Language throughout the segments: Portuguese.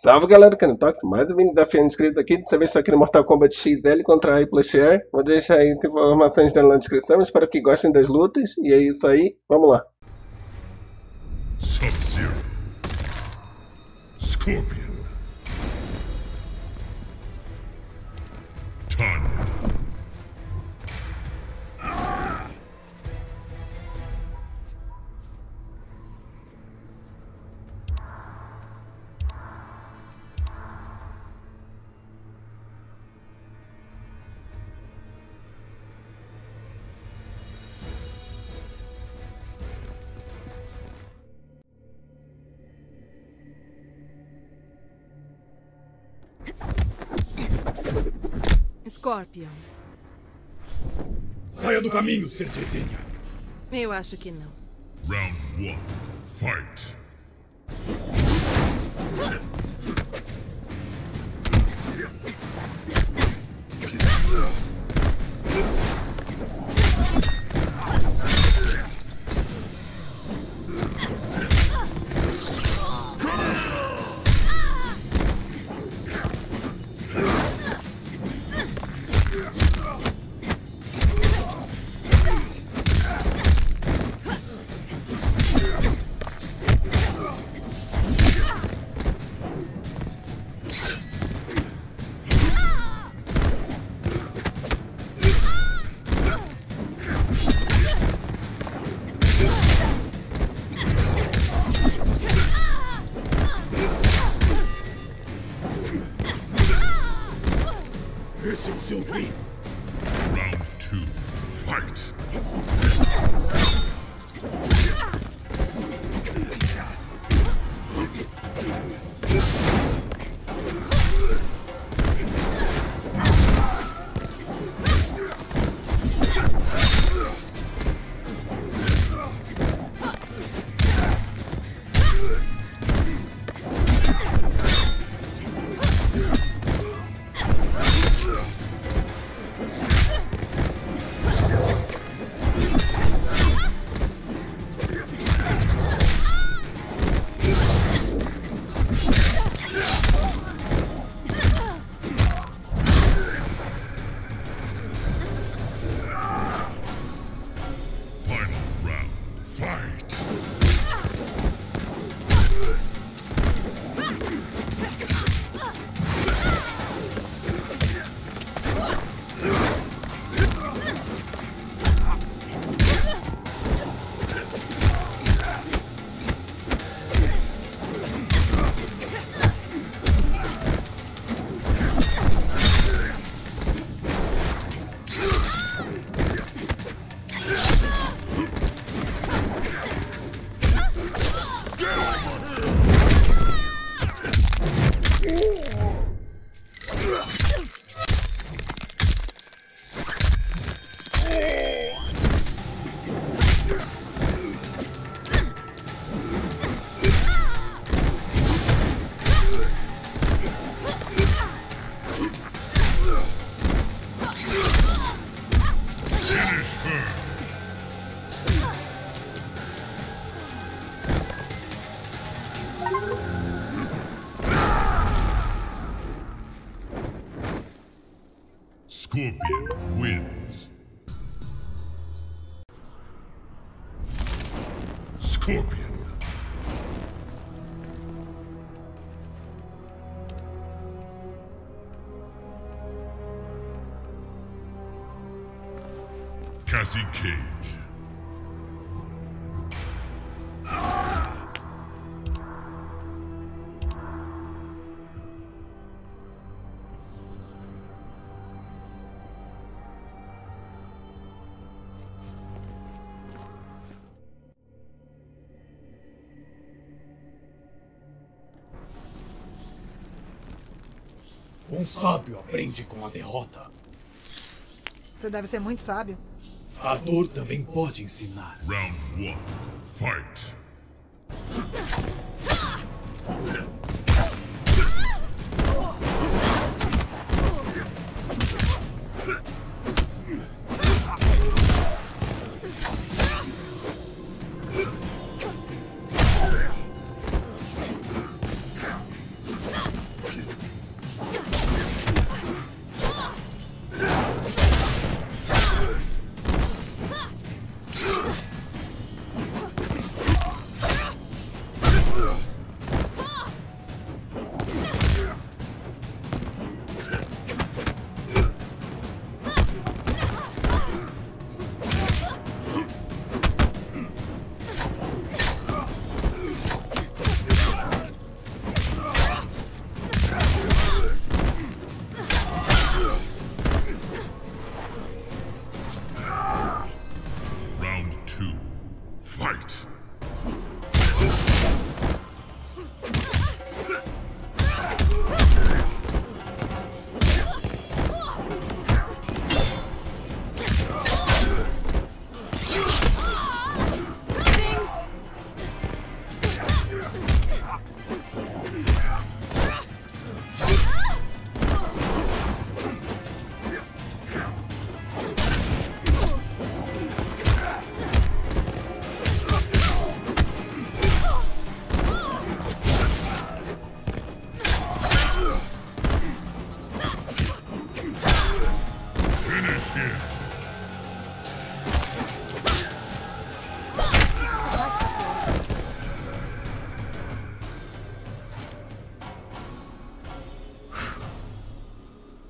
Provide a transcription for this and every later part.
Salve galera do NettoX, mais um vídeo desafiando inscritos aqui. Dessa vez estou aqui no Mortal Kombat XL contra a Plush Air. Vou deixar aí as informações dela na descrição. Espero que gostem das lutas. E é isso aí, vamos lá. Sub-Zero, Scorpion, Tanya, Scorpion. Saia do caminho, serpentinha. Eu acho que não. Round 1, fight. Este é o seu fim. Round 2, fight! Scorpion wins. Scorpion. Cassie Cage. Um sábio aprende com a derrota. Você deve ser muito sábio. A dor também pode ensinar. Round 1, fight!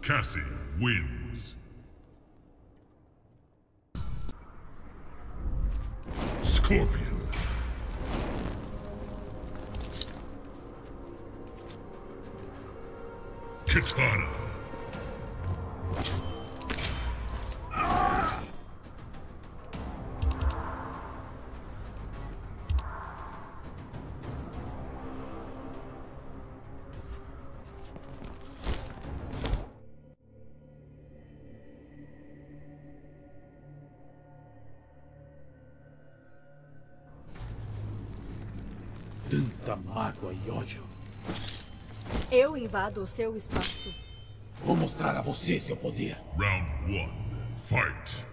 Cassie wins. Scorpion. Kitana. Tanta mágoa e ódio. Eu invado o seu espaço. Vou mostrar a você seu poder. Round 1, fight!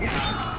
Yeah.